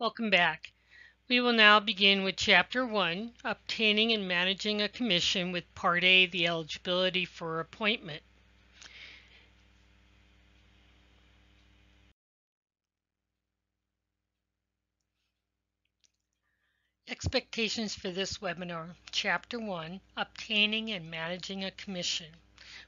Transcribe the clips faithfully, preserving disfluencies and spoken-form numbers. Welcome back. We will now begin with Chapter one, Obtaining and Managing a Commission with Part A, the eligibility for appointment. Expectations for this webinar, Chapter one, Obtaining and Managing a Commission.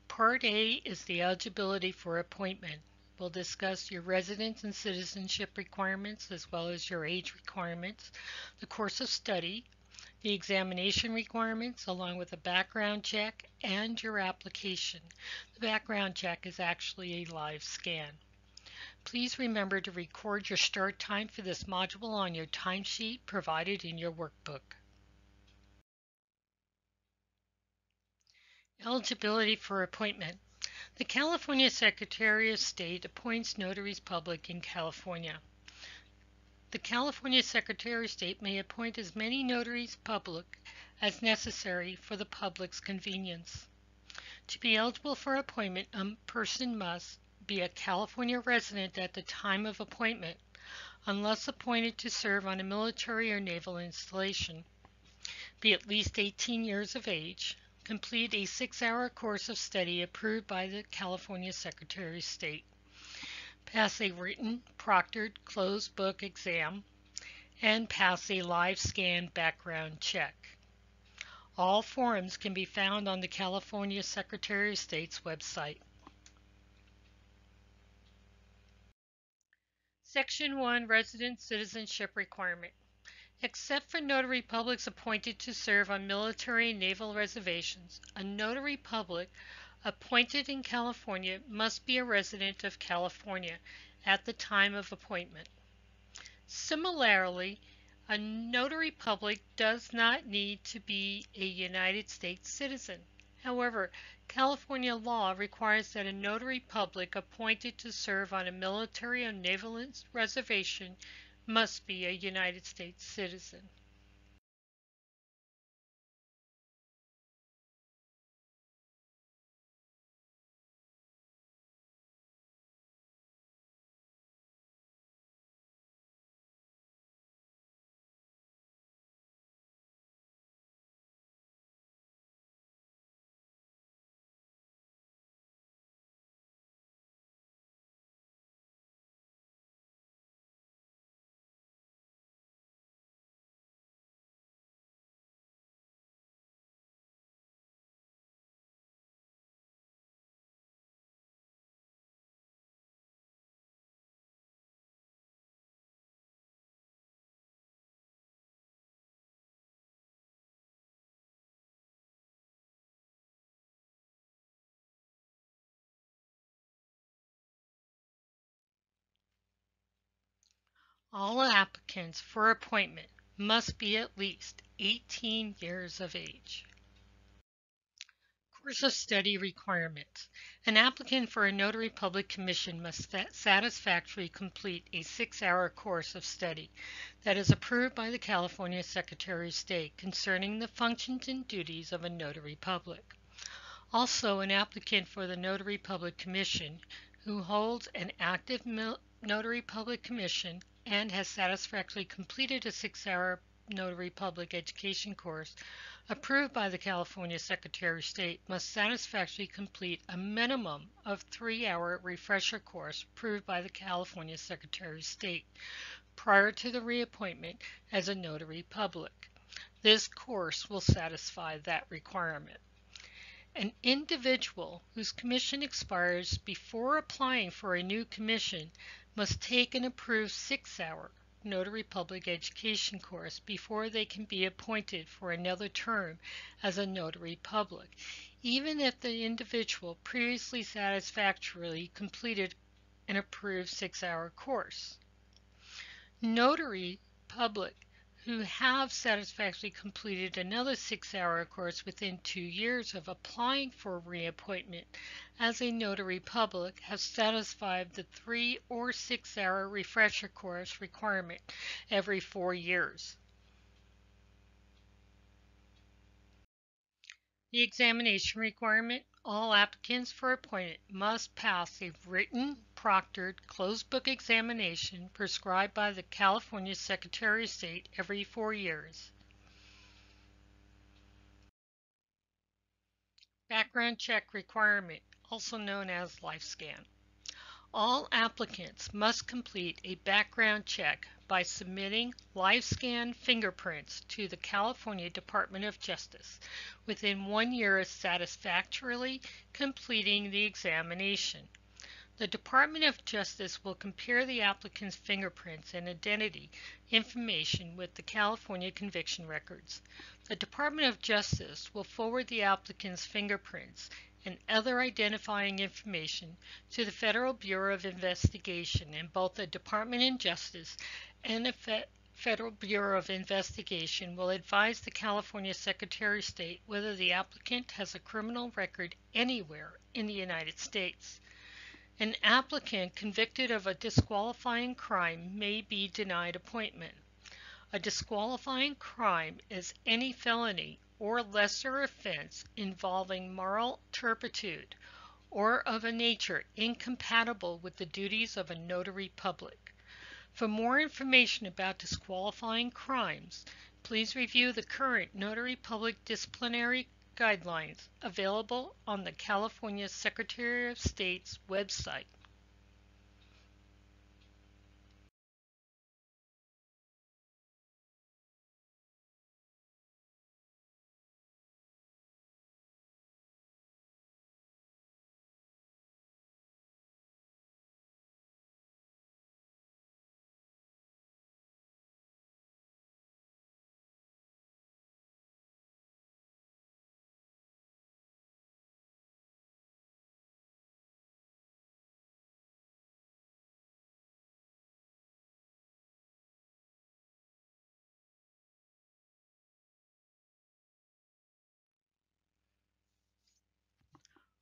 Part A is the eligibility for appointment. We'll discuss your residence and citizenship requirements as well as your age requirements, the course of study, the examination requirements along with a background check, and your application. The background check is actually a live scan. Please remember to record your start time for this module on your timesheet provided in your workbook. Eligibility for appointment. The California Secretary of State appoints notaries public in California. The California Secretary of State may appoint as many notaries public as necessary for the public's convenience. To be eligible for appointment, a person must be a California resident at the time of appointment, unless appointed to serve on a military or naval installation, be at least eighteen years of age, complete a six-hour course of study approved by the California Secretary of State, pass a written, proctored, closed book exam, and pass a live scan background check. All forms can be found on the California Secretary of State's website. Section one, Resident Citizenship Requirement. Except for notary publics appointed to serve on military and naval reservations, a notary public appointed in California must be a resident of California at the time of appointment. Similarly, a notary public does not need to be a United States citizen. However, California law requires that a notary public appointed to serve on a military or naval reservation must be a United States citizen. All applicants for appointment must be at least eighteen years of age. Course of study requirements. An applicant for a notary public commission must satisfactorily complete a six-hour course of study that is approved by the California Secretary of State concerning the functions and duties of a notary public. Also, an applicant for the notary public commission who holds an active notary public commission and has satisfactorily completed a six-hour notary public education course approved by the California Secretary of State must satisfactorily complete a minimum of three-hour refresher course approved by the California Secretary of State prior to the reappointment as a notary public. This course will satisfy that requirement. An individual whose commission expires before applying for a new commission must take an approved six-hour notary public education course before they can be appointed for another term as a notary public, even if the individual previously satisfactorily completed an approved six-hour course. Notary public who have satisfactorily completed another six-hour course within two years of applying for reappointment as a notary public have satisfied the three or six-hour refresher course requirement every four years. The examination requirement. All applicants for appointment must pass a written, proctored, closed-book examination prescribed by the California Secretary of State every four years. Background check requirement, also known as LiveScan. All applicants must complete a background check by submitting LiveScan fingerprints to the California Department of Justice within one year of satisfactorily completing the examination. The Department of Justice will compare the applicant's fingerprints and identity information with the California conviction records. The Department of Justice will forward the applicant's fingerprints and other identifying information to the Federal Bureau of Investigation, and both the Department of Justice and the Fe Federal Bureau of Investigation will advise the California Secretary of State whether the applicant has a criminal record anywhere in the United States. An applicant convicted of a disqualifying crime may be denied appointment. A disqualifying crime is any felony or lesser offense involving moral turpitude or of a nature incompatible with the duties of a notary public. For more information about disqualifying crimes, please review the current Notary Public Disciplinary Guidelines available on the California Secretary of State's website.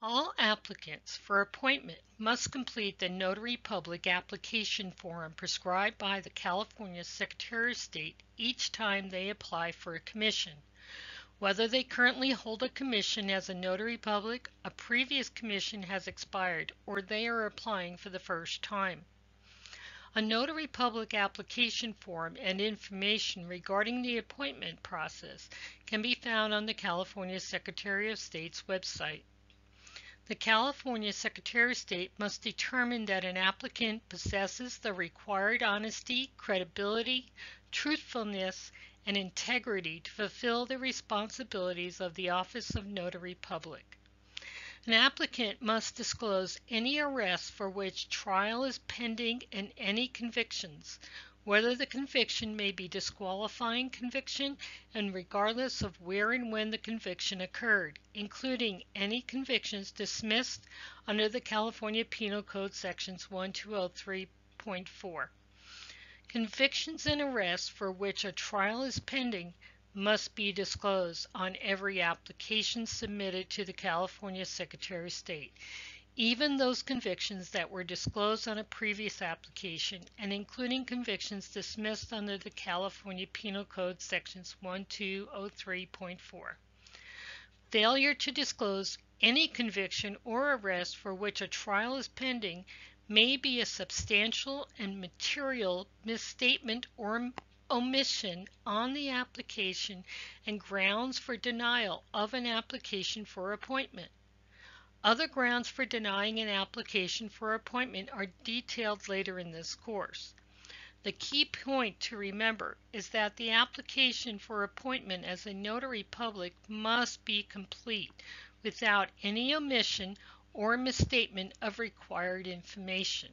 All applicants for appointment must complete the Notary Public application form prescribed by the California Secretary of State each time they apply for a commission. Whether they currently hold a commission as a Notary Public, a previous commission has expired, or they are applying for the first time. A Notary Public application form and information regarding the appointment process can be found on the California Secretary of State's website. The California Secretary of State must determine that an applicant possesses the required honesty, credibility, truthfulness, and integrity to fulfill the responsibilities of the Office of Notary Public. An applicant must disclose any arrests for which trial is pending and any convictions, whether the conviction may be disqualifying conviction and regardless of where and when the conviction occurred, including any convictions dismissed under the California Penal Code sections one two oh three point four. Convictions and arrests for which a trial is pending must be disclosed on every application submitted to the California Secretary of State, even those convictions that were disclosed on a previous application, and including convictions dismissed under the California Penal Code sections one two oh three point four. Failure to disclose any conviction or arrest for which a trial is pending may be a substantial and material misstatement or omission on the application and grounds for denial of an application for appointment. Other grounds for denying an application for appointment are detailed later in this course. The key point to remember is that the application for appointment as a notary public must be complete without any omission or misstatement of required information.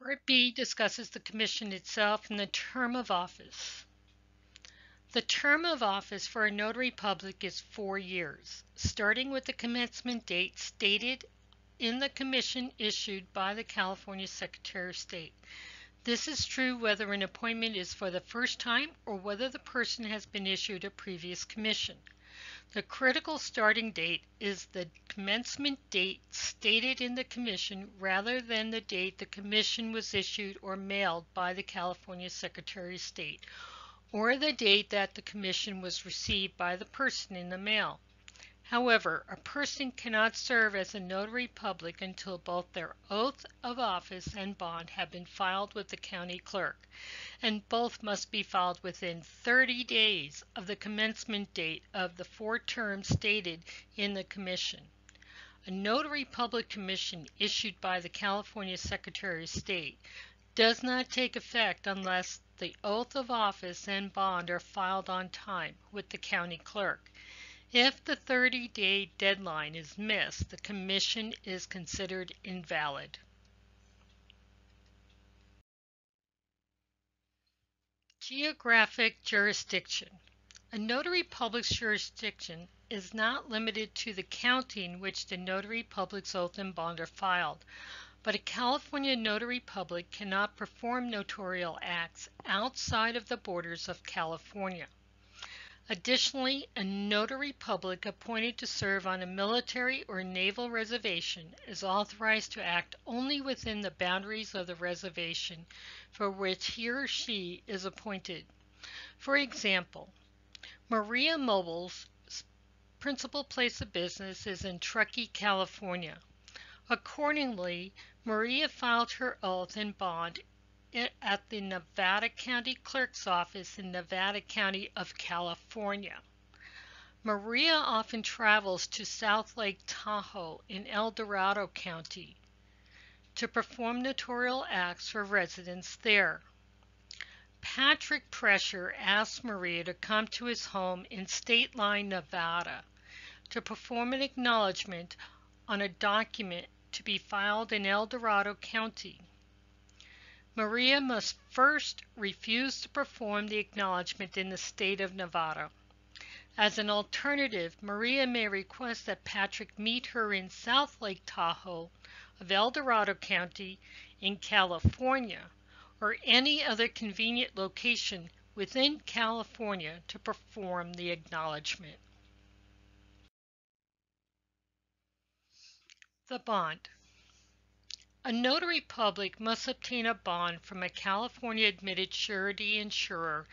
Part B discusses the commission itself and the term of office. The term of office for a notary public is four years, starting with the commencement date stated in the commission issued by the California Secretary of State. This is true whether an appointment is for the first time or whether the person has been issued a previous commission. The critical starting date is the commencement date stated in the commission rather than the date the commission was issued or mailed by the California Secretary of State, or the date that the commission was received by the person in the mail. However, a person cannot serve as a notary public until both their oath of office and bond have been filed with the county clerk, and both must be filed within thirty days of the commencement date of the four terms stated in the commission. A notary public commission issued by the California Secretary of State does not take effect unless the oath of office and bond are filed on time with the county clerk. If the thirty-day deadline is missed, the commission is considered invalid. Geographic jurisdiction. A notary public's jurisdiction is not limited to the county in which the notary public's oath and bond are filed, but a California notary public cannot perform notarial acts outside of the borders of California. Additionally, a notary public appointed to serve on a military or naval reservation is authorized to act only within the boundaries of the reservation for which he or she is appointed. For example, Maria Mobile's principal place of business is in Truckee, California. Accordingly, Maria filed her oath and bond at the Nevada County Clerk's Office in Nevada County of California. Maria often travels to South Lake Tahoe in El Dorado County to perform notarial acts for residents there. Patrick Pressure asked Maria to come to his home in State Line, Nevada, to perform an acknowledgement on a document to be filed in El Dorado County. Maria must first refuse to perform the acknowledgement in the state of Nevada. As an alternative, Maria may request that Patrick meet her in South Lake Tahoe of El Dorado County in California, or any other convenient location within California to perform the acknowledgement. The bond. A notary public must obtain a bond from a California admitted surety insurer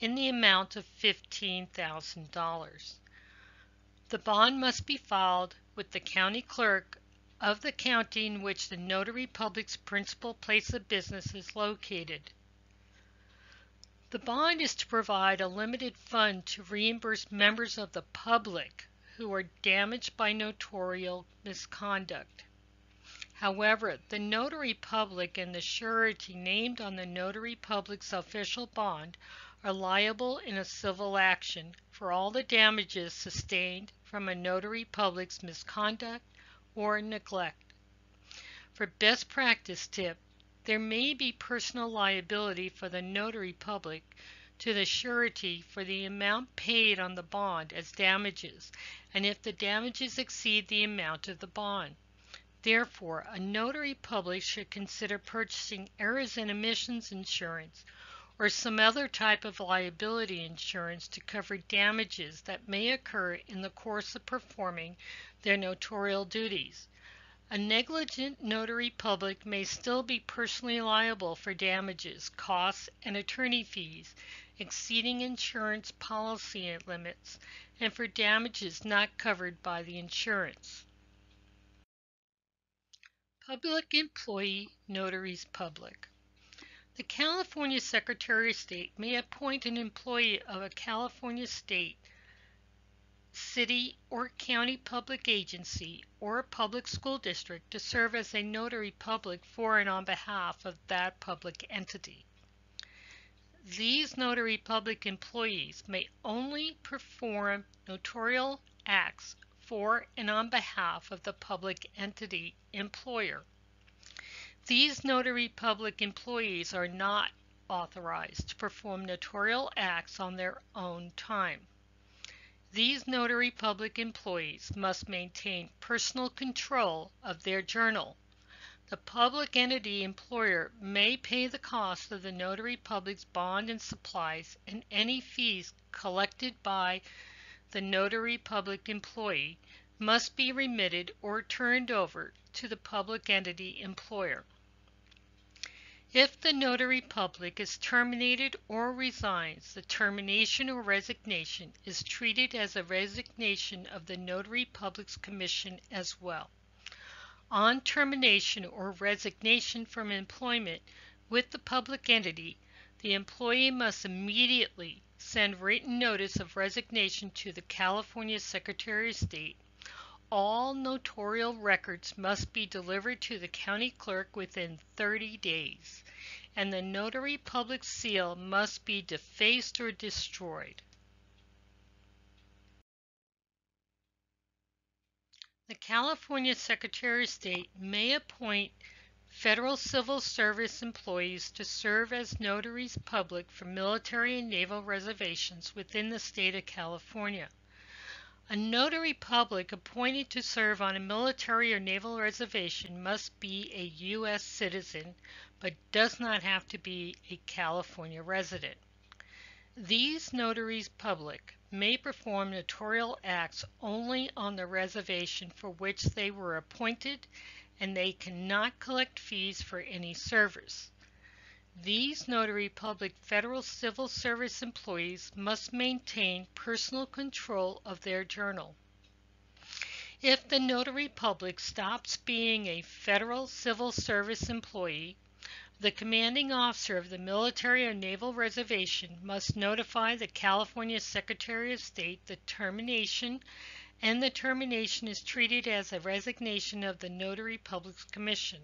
in the amount of fifteen thousand dollars. The bond must be filed with the county clerk of the county in which the notary public's principal place of business is located. The bond is to provide a limited fund to reimburse members of the public who are damaged by notarial misconduct. However, the notary public and the surety named on the notary public's official bond are liable in a civil action for all the damages sustained from a notary public's misconduct or neglect. For best practice tip, there may be personal liability for the notary public to the surety for the amount paid on the bond as damages, and if the damages exceed the amount of the bond. Therefore, a notary public should consider purchasing errors and omissions insurance or some other type of liability insurance to cover damages that may occur in the course of performing their notarial duties. A negligent notary public may still be personally liable for damages, costs, and attorney fees exceeding insurance policy limits and for damages not covered by the insurance. Public employee notaries public. The California Secretary of State may appoint an employee of a California state, city, or county public agency or a public school district to serve as a notary public for and on behalf of that public entity. These notary public employees may only perform notarial acts for and on behalf of the public entity employer. These notary public employees are not authorized to perform notarial acts on their own time. These notary public employees must maintain personal control of their journal. The public entity employer may pay the cost of the notary public's bond and supplies and any fees collected by the notary public employee must be remitted or turned over to the public entity employer. If the notary public is terminated or resigns, the termination or resignation is treated as a resignation of the notary public's commission as well. On termination or resignation from employment with the public entity, the employee must immediately send written notice of resignation to the California Secretary of State. All notarial records must be delivered to the county clerk within thirty days, and the notary public seal must be defaced or destroyed. The California Secretary of State may appoint federal civil service employees to serve as notaries public for military and naval reservations within the state of California. A notary public appointed to serve on a military or naval reservation must be a U S citizen, but does not have to be a California resident. These notaries public may perform notarial acts only on the reservation for which they were appointed, and they cannot collect fees for any service. These notary public federal civil service employees must maintain personal control of their journal. If the notary public stops being a federal civil service employee, the commanding officer of the military or naval reservation must notify the California Secretary of State the termination, and the termination is treated as a resignation of the notary public's commission.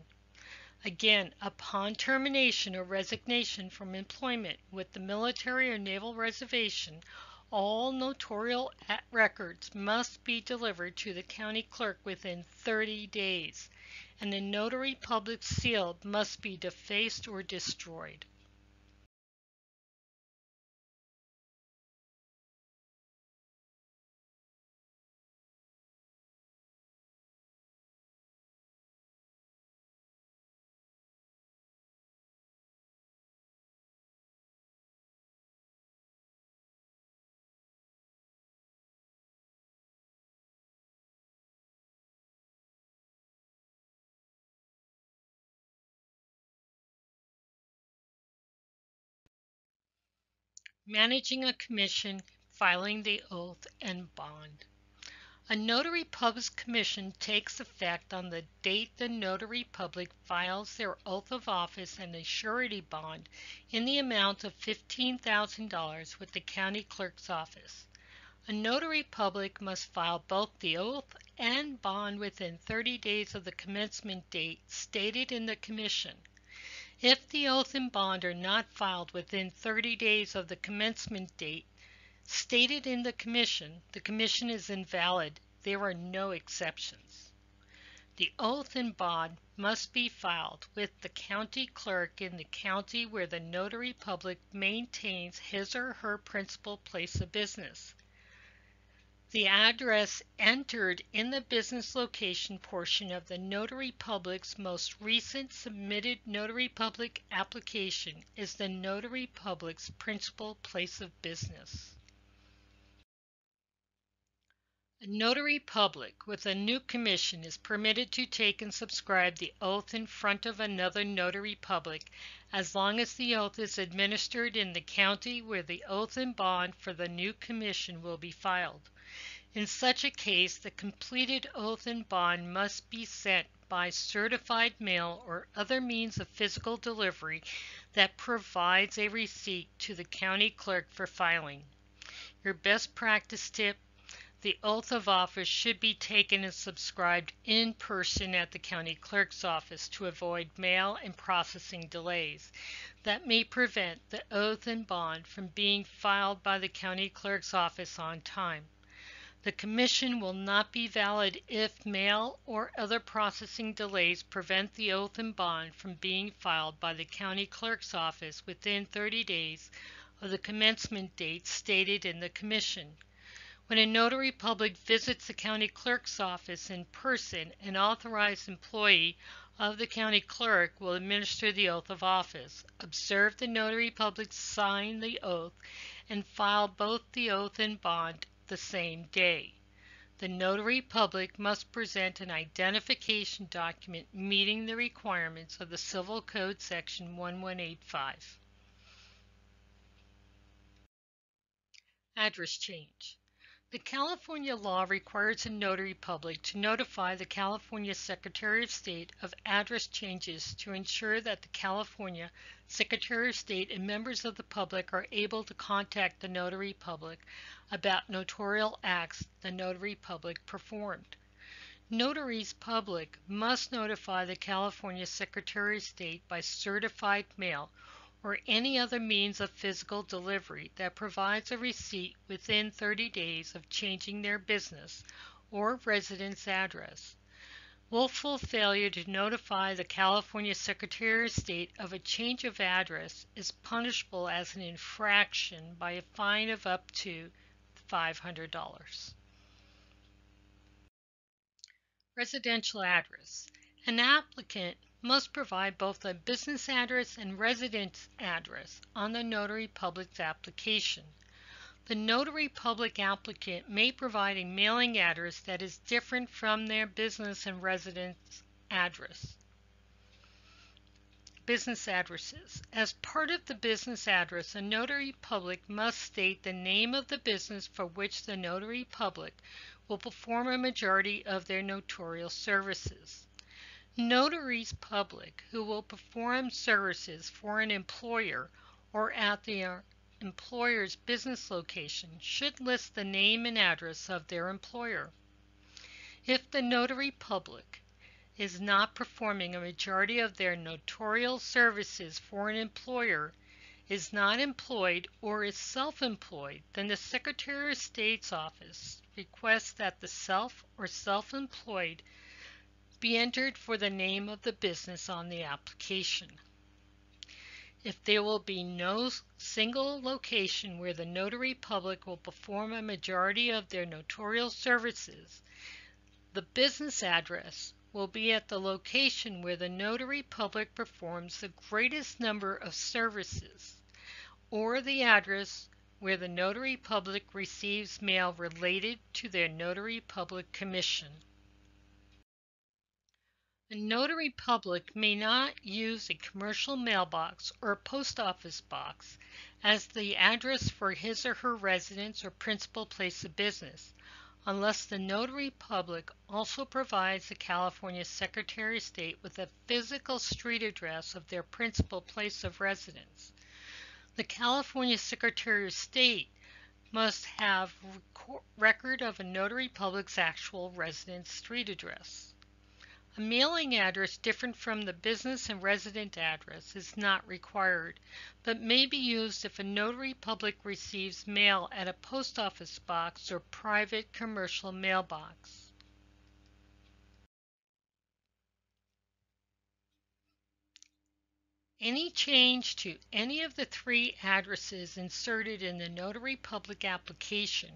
Again, upon termination or resignation from employment with the military or naval reservation, all notarial records must be delivered to the county clerk within thirty days, and the notary public seal must be defaced or destroyed. Managing a commission, filing the oath, and bond. A notary public's commission takes effect on the date the notary public files their oath of office and a surety bond in the amount of fifteen thousand dollars with the county clerk's office. A notary public must file both the oath and bond within thirty days of the commencement date stated in the commission. If the oath and bond are not filed within thirty days of the commencement date stated in the commission, the commission is invalid. There are no exceptions. The oath and bond must be filed with the county clerk in the county where the notary public maintains his or her principal place of business. The address entered in the business location portion of the notary public's most recent submitted notary public application is the notary public's principal place of business. A notary public with a new commission is permitted to take and subscribe the oath in front of another notary public as long as the oath is administered in the county where the oath and bond for the new commission will be filed. In such a case, the completed oath and bond must be sent by certified mail or other means of physical delivery that provides a receipt to the county clerk for filing. Your best practice tip: the oath of office should be taken and subscribed in person at the county clerk's office to avoid mail and processing delays that may prevent the oath and bond from being filed by the county clerk's office on time. The commission will not be valid if mail or other processing delays prevent the oath and bond from being filed by the county clerk's office within thirty days of the commencement date stated in the commission. When a notary public visits the county clerk's office in person, an authorized employee of the county clerk will administer the oath of office, observe the notary public sign the oath, and file both the oath and bond the same day. the notary public must present an identification document meeting the requirements of the Civil Code Section one one eight five. Address change. The California law requires a notary public to notify the California Secretary of State of address changes to ensure that the California Secretary of State and members of the public are able to contact the notary public about notarial acts the notary public performed. Notaries public must notify the California Secretary of State by certified mail or any other means of physical delivery that provides a receipt within thirty days of changing their business or residence address. Willful failure to notify the California Secretary of State of a change of address is punishable as an infraction by a fine of up to five hundred dollars. Residential address. An applicant must provide both a business address and residence address on the notary public's application. The notary public applicant may provide a mailing address that is different from their business and residence address. Business addresses. As part of the business address, a notary public must state the name of the business for which the notary public will perform a majority of their notarial services. Notaries public who will perform services for an employer or at their employer's business location should list the name and address of their employer. If the notary public is not performing a majority of their notarial services for an employer, is not employed, or is self-employed, then the Secretary of State's office requests that the self or self-employed be entered for the name of the business on the application. If there will be no single location where the notary public will perform a majority of their notarial services, the business address will be at the location where the notary public performs the greatest number of services, or the address where the notary public receives mail related to their notary public commission. A notary public may not use a commercial mailbox or post office box as the address for his or her residence or principal place of business, unless the notary public also provides the California Secretary of State with a physical street address of their principal place of residence. The California Secretary of State must have record of a notary public's actual residence street address. A mailing address different from the business and resident address is not required, but may be used if a notary public receives mail at a post office box or private commercial mailbox. Any change to any of the three addresses inserted in the notary public application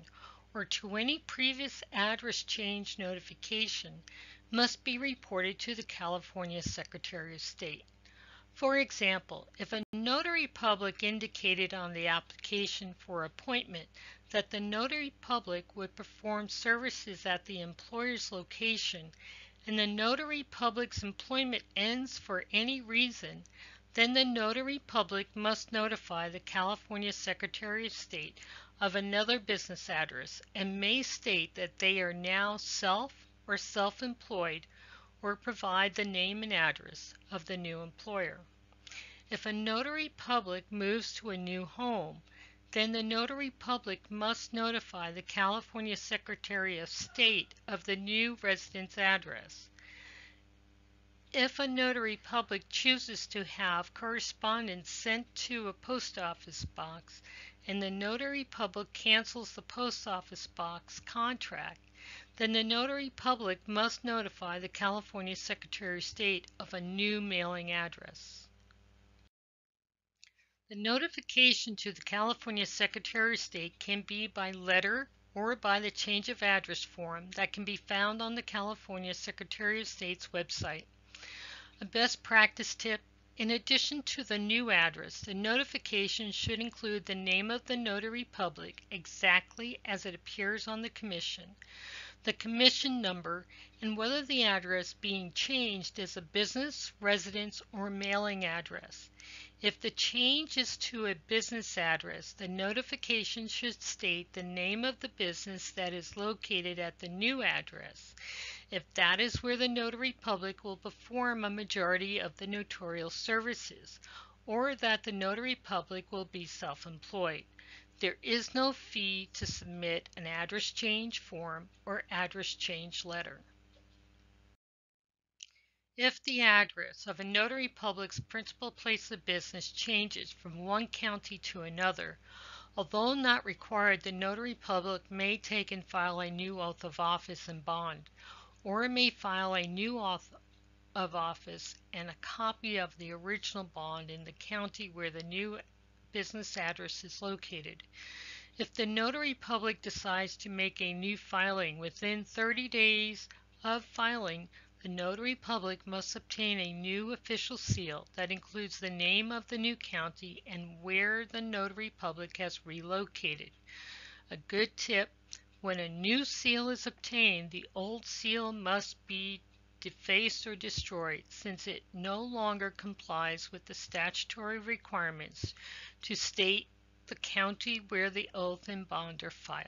or to any previous address change notification must be reported to the California Secretary of State. For example, if a notary public indicated on the application for appointment that the notary public would perform services at the employer's location and the notary public's employment ends for any reason, then the notary public must notify the California Secretary of State of another business address and may state that they are now self or self-employed, or provide the name and address of the new employer. If a notary public moves to a new home, then the notary public must notify the California Secretary of State of the new residence address. If a notary public chooses to have correspondence sent to a post office box and the notary public cancels the post office box contract, then the notary public must notify the California Secretary of State of a new mailing address. The notification to the California Secretary of State can be by letter or by the change of address form that can be found on the California Secretary of State's website. A best practice tip: in addition to the new address, the notification should include the name of the notary public exactly as it appears on the commission, the commission number, and whether the address being changed is a business, residence, or mailing address. If the change is to a business address, the notification should state the name of the business that is located at the new address, if that is where the notary public will perform a majority of the notarial services, or that the notary public will be self-employed. There is no fee to submit an address change form or address change letter. If the address of a notary public's principal place of business changes from one county to another, although not required, the notary public may take and file a new oath of office and bond, or may file a new oath of office and a copy of the original bond in the county where the new business address is located. If the notary public decides to make a new filing within thirty days of filing, the notary public must obtain a new official seal that includes the name of the new county and where the notary public has relocated. A good tip: when a new seal is obtained, the old seal must be defaced or destroyed, since it no longer complies with the statutory requirements to state the county where the oath and bond are filed.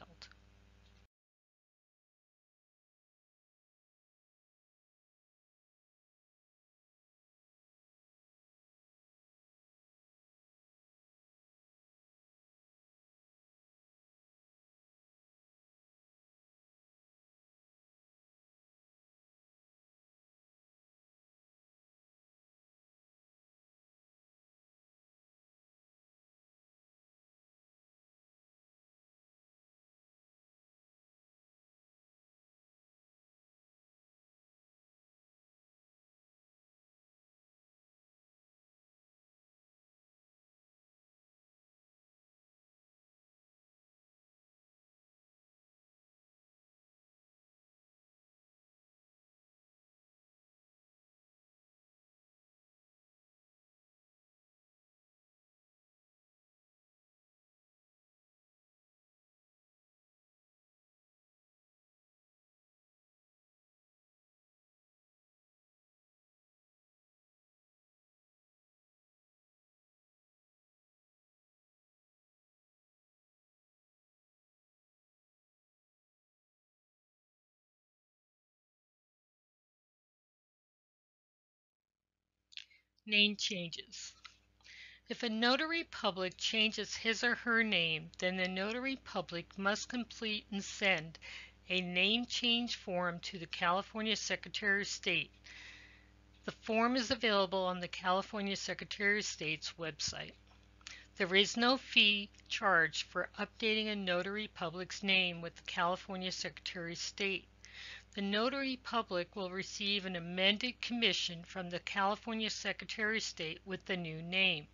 Name changes. If a notary public changes his or her name, then the notary public must complete and send a name change form to the California Secretary of State. The form is available on the California Secretary of State's website. There is no fee charged for updating a notary public's name with the California Secretary of State. The notary public will receive an amended commission from the California Secretary of State with the new name,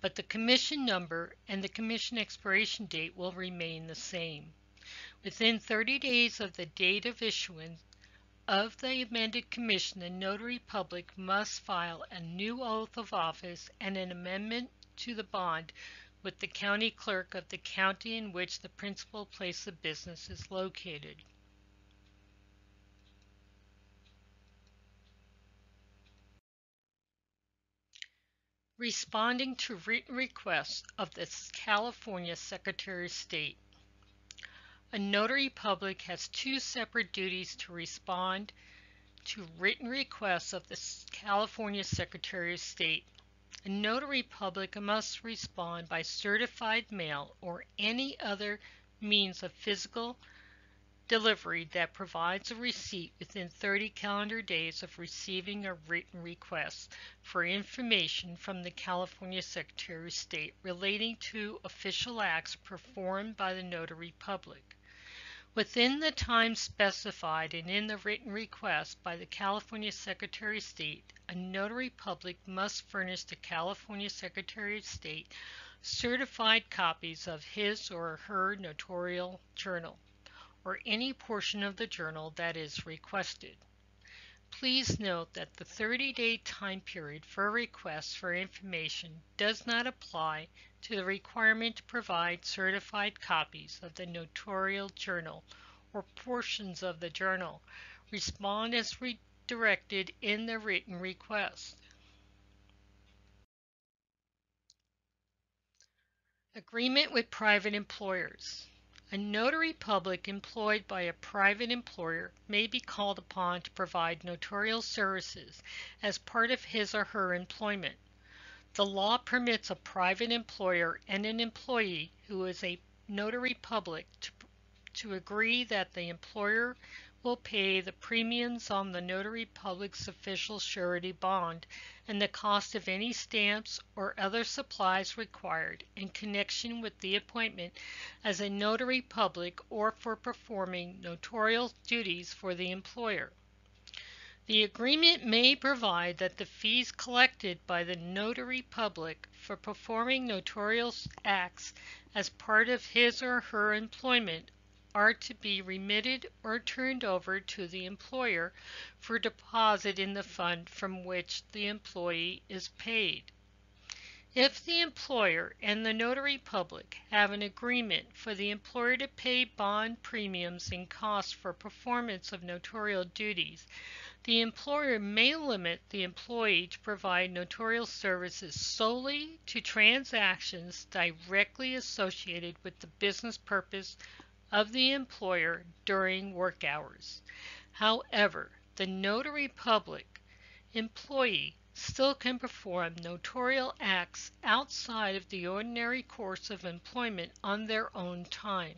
but the commission number and the commission expiration date will remain the same. Within thirty days of the date of issuance of the amended commission, the notary public must file a new oath of office and an amendment to the bond with the county clerk of the county in which the principal place of business is located. Responding to written requests of the California Secretary of State. A notary public has two separate duties to respond to written requests of the California Secretary of State. A notary public must respond by certified mail or any other means of physical delivery that provides a receipt within thirty calendar days of receiving a written request for information from the California Secretary of State relating to official acts performed by the notary public. Within the time specified and in the written request by the California Secretary of State, a notary public must furnish the California Secretary of State certified copies of his or her notarial journal, or any portion of the journal that is requested. Please note that the thirty-day time period for requests for information does not apply to the requirement to provide certified copies of the notarial journal or portions of the journal. Respond as redirected in the written request. Agreement with private employers. A notary public employed by a private employer may be called upon to provide notarial services as part of his or her employment. The law permits a private employer and an employee who is a notary public to, to agree that the employer will pay the premiums on the notary public's official surety bond and the cost of any stamps or other supplies required in connection with the appointment as a notary public or for performing notarial duties for the employer. The agreement may provide that the fees collected by the notary public for performing notarial acts as part of his or her employment are to be remitted or turned over to the employer for deposit in the fund from which the employee is paid. If the employer and the notary public have an agreement for the employer to pay bond premiums and costs for performance of notarial duties, the employer may limit the employee to provide notarial services solely to transactions directly associated with the business purpose of the employer during work hours. However, the notary public employee still can perform notarial acts outside of the ordinary course of employment on their own time.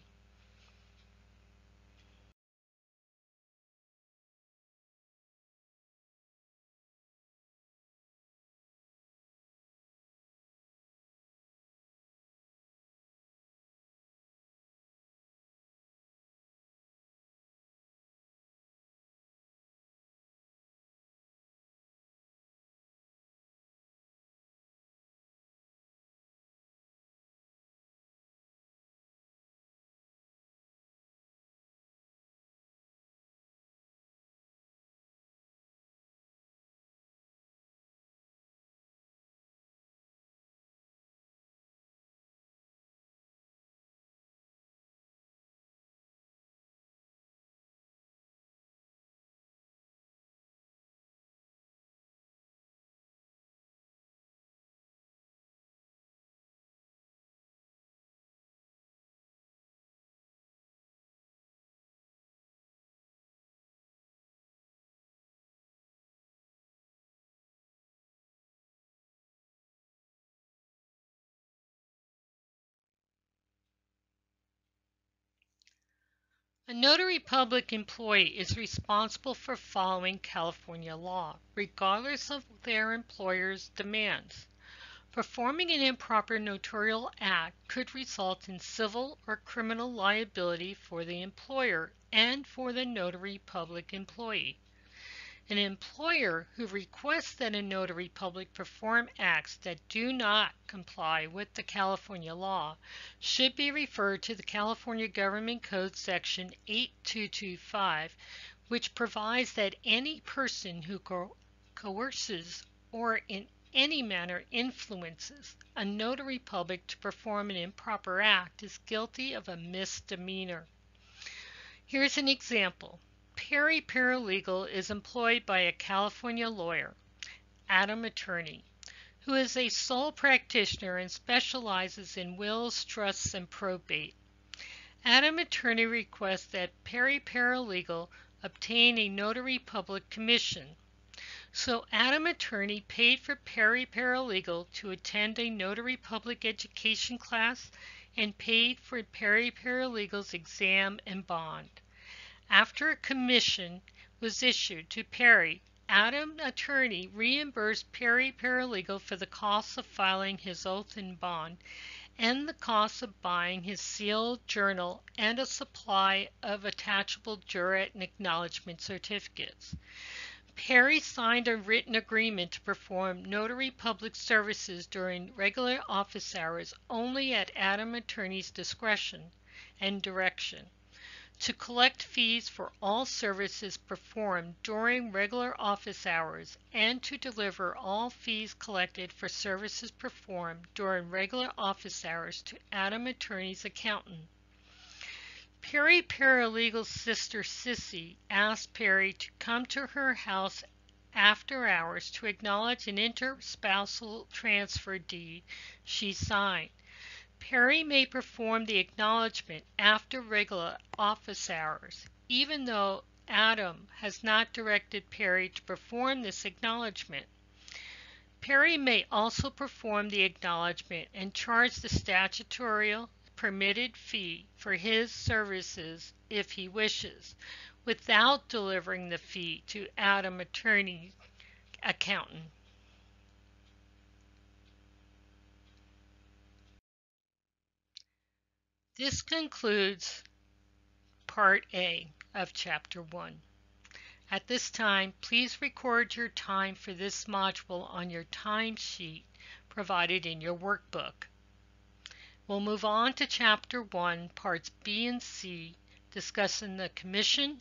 A notary public employee is responsible for following California law, regardless of their employer's demands. Performing an improper notarial act could result in civil or criminal liability for the employer and for the notary public employee. An employer who requests that a notary public perform acts that do not comply with the California law should be referred to the California Government Code Section eight two two five, which provides that any person who co coerces or in any manner influences a notary public to perform an improper act is guilty of a misdemeanor. Here's an example. Perry Paralegal is employed by a California lawyer, Adam Attorney, who is a sole practitioner and specializes in wills, trusts, and probate. Adam Attorney requests that Perry Paralegal obtain a notary public commission. So Adam Attorney paid for Perry Paralegal to attend a notary public education class and paid for Perry Paralegal's exam and bond. After a commission was issued to Perry, Adam Attorney reimbursed Perry Paralegal for the costs of filing his oath and bond and the costs of buying his sealed journal and a supply of attachable jurat and acknowledgement certificates. Perry signed a written agreement to perform notary public services during regular office hours only at Adam Attorney's discretion and direction, to collect fees for all services performed during regular office hours and to deliver all fees collected for services performed during regular office hours to Adam Attorney's accountant. Perry Paralegal's sister Sissy asked Perry to come to her house after hours to acknowledge an interspousal transfer deed she signed. Perry may perform the acknowledgement after regular office hours, even though Adam has not directed Perry to perform this acknowledgement. Perry may also perform the acknowledgement and charge the statutory permitted fee for his services if he wishes, without delivering the fee to Adam Attorney accountant. This concludes Part A of Chapter one. At this time, please record your time for this module on your timesheet provided in your workbook. We'll move on to Chapter one, Parts B and C, discussing the commission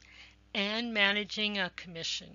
and managing a commission.